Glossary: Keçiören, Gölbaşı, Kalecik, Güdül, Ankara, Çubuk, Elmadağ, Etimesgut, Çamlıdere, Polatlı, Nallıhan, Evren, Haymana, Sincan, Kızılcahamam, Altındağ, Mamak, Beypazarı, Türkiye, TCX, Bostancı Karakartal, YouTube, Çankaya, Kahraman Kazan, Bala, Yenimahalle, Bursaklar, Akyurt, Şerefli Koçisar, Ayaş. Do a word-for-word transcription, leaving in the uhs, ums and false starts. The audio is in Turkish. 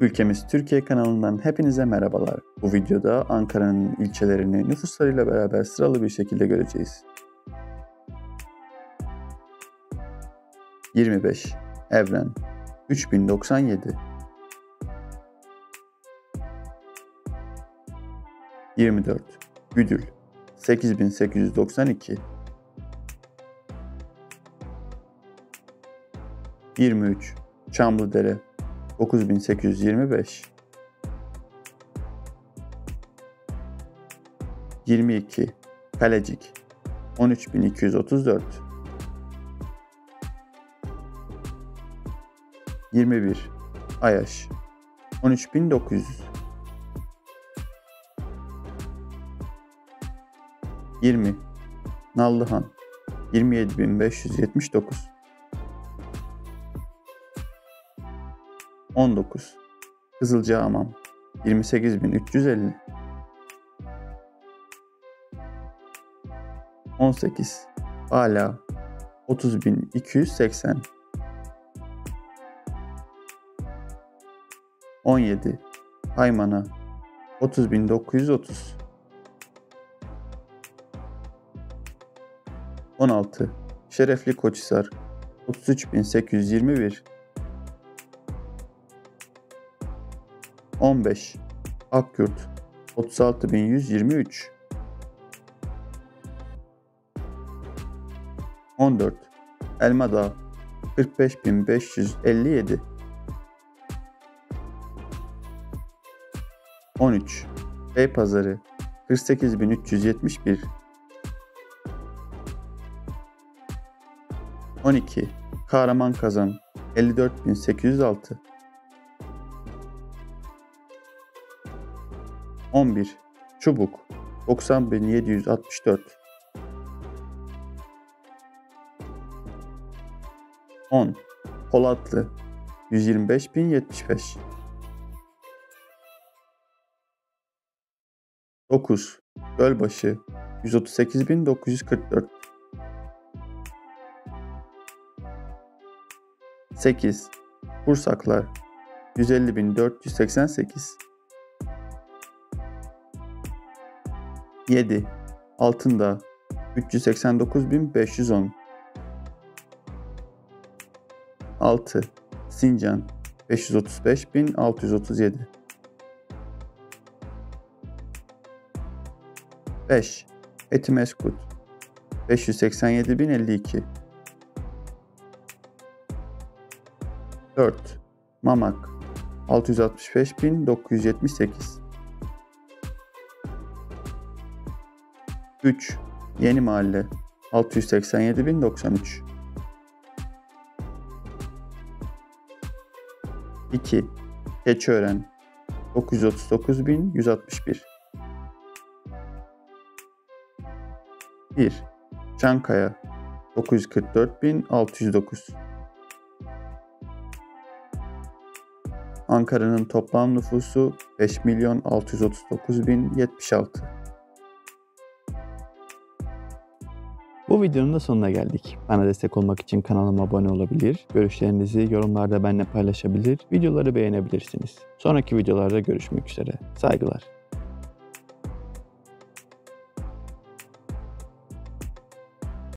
Ülkemiz Türkiye kanalından hepinize merhabalar. Bu videoda Ankara'nın ilçelerini nüfuslarıyla beraber sıralı bir şekilde göreceğiz. yirmi beş. Evren üç bin doksan yedi. yirmi dört. Güdül sekiz bin sekiz yüz doksan iki. yirmi üç. Çamlıdere dokuz bin sekiz yüz yirmi beş. yirmi iki. Kalecik on üç bin iki yüz otuz dört. yirmi bir. Ayaş on üç bin dokuz yüz. yirmi. Nallıhan yirmi yedi bin beş yüz yetmiş dokuz. on dokuz. Kızılcahamam yirmi sekiz bin üç yüz elli. on sekiz. Bala otuz bin iki yüz seksen. on yedi. Haymana otuz bin dokuz yüz otuz. on altı. Şerefli Koçisar otuz üç bin sekiz yüz yirmi bir. on beş. Akyurt otuz altı bin yüz yirmi üç. on dört. Elmadağ kırk beş bin beş yüz elli yedi. on üç. Beypazarı kırk sekiz bin üç yüz yetmiş bir. on iki. Kahraman Kazan elli dört bin sekiz yüz altı. on bir. Çubuk doksan bin yedi yüz altmış dört. on. Polatlı yüz yirmi beş bin yetmiş beş. dokuz. Gölbaşı yüz otuz sekiz bin dokuz yüz kırk dört. sekiz. Bursaklar yüz elli bin dört yüz seksen sekiz. yedi. Altındağ üç yüz seksen dokuz bin beş yüz on. altı. Sincan beş yüz otuz beş bin altı yüz otuz yedi. beş. Etimesgut beş yüz seksen yedi bin elli iki. dört. Mamak altı yüz altmış beş bin dokuz yüz yetmiş sekiz. üç. Yeni Mahalle altı yüz seksen yedi bin doksan üç. iki. Keçiören dokuz yüz otuz dokuz bin yüz altmış bir. bir. Çankaya dokuz yüz kırk dört bin altı yüz dokuz. Ankara'nın toplam nüfusu beş milyon altı yüz otuz dokuz bin yetmiş altı. Bu videonun da sonuna geldik. Bana destek olmak için kanalıma abone olabilir, görüşlerinizi yorumlarda benimle paylaşabilir, videoları beğenebilirsiniz. Sonraki videolarda görüşmek üzere. Saygılar.